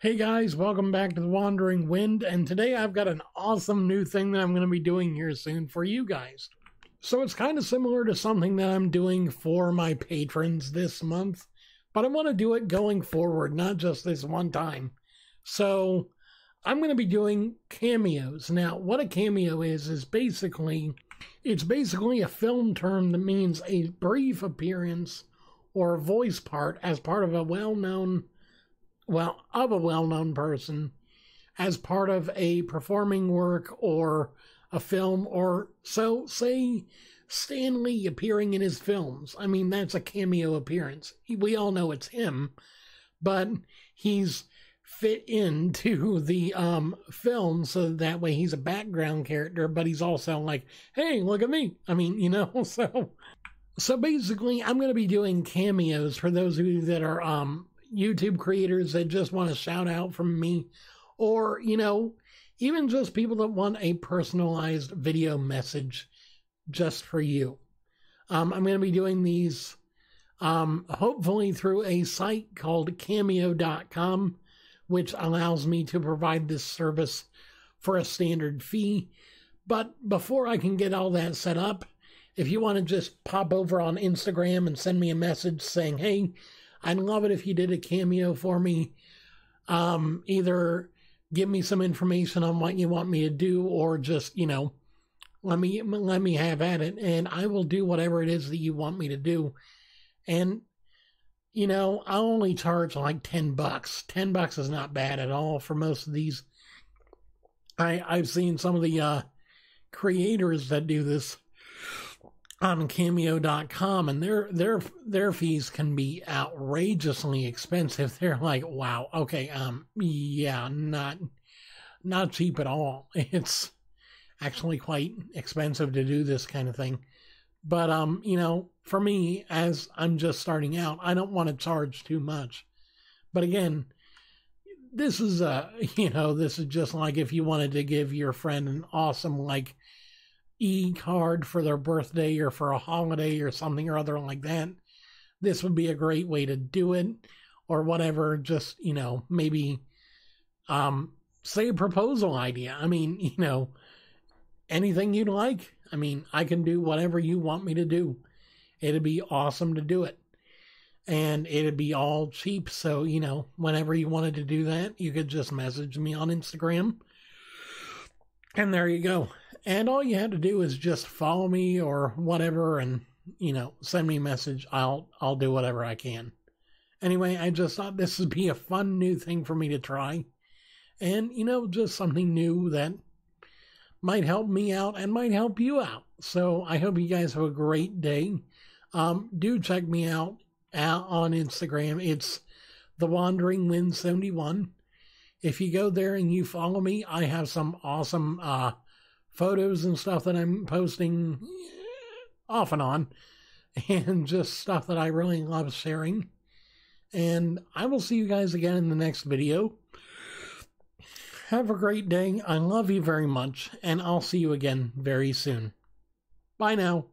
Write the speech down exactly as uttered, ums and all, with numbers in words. Hey guys, welcome back to The Wandering Wind, and today I've got an awesome new thing that I'm going to be doing here soon for you guys. So it's kind of similar to something that I'm doing for my patrons this month, but I want to do it going forward, not just this one time. So I'm going to be doing cameos. Now, what a cameo is, is basically, it's basically a film term that means a brief appearance or voice part as part of a well-known well, of a well-known person as part of a performing work or a film or so, say, Stan Lee appearing in his films. I mean, that's a cameo appearance. We all know it's him, but he's fit into the um, film, so that way he's a background character, but he's also like, hey, look at me. I mean, you know, so, so basically I'm going to be doing cameos for those of you that are, um, YouTube creators that just want a shout out from me, or, you know, even just people that want a personalized video message just for you. Um, I'm going to be doing these, um, hopefully through a site called cameo dot com, which allows me to provide this service for a standard fee. But before I can get all that set up, if you want to just pop over on Instagram and send me a message saying, hey, I'd love it if you did a cameo for me. Um, either give me some information on what you want me to do, or just, you know, let me, let me have at it, and I will do whatever it is that you want me to do. And, you know, I'll only charge like ten bucks. ten bucks is not bad at all for most of these. I, I've seen some of the, uh, creators that do this on cameo dot com, and their their their fees can be outrageously expensive. They're like, wow, okay, um yeah, not not cheap at all. It's actually quite expensive to do this kind of thing. But um you know, for me, as I'm just starting out, I don't want to charge too much. But again, this is a you know this is just like if you wanted to give your friend an awesome like e-card for their birthday or for a holiday or something or other like that. This would be a great way to do it, or whatever. Just, you know, maybe, um, say a proposal idea. I mean, you know, anything you'd like. I mean, I can do whatever you want me to do. It'd be awesome to do it, and it'd be all cheap. So, you know, whenever you wanted to do that, you could just message me on Instagram, and there you go. And all you have to do is just follow me or whatever, and, you know, send me a message. I'll, I'll do whatever I can. Anyway, I just thought this would be a fun new thing for me to try. And, you know, just something new that might help me out and might help you out. So I hope you guys have a great day. Um, do check me out, out on Instagram. It's The Wandering Wind seventy-one. If you go there and you follow me, I have some awesome, uh, photos and stuff that I'm posting off and on, and just stuff that I really love sharing. And I will see you guys again in the next video. Have a great day. I love you very much, and I'll see you again very soon. Bye now.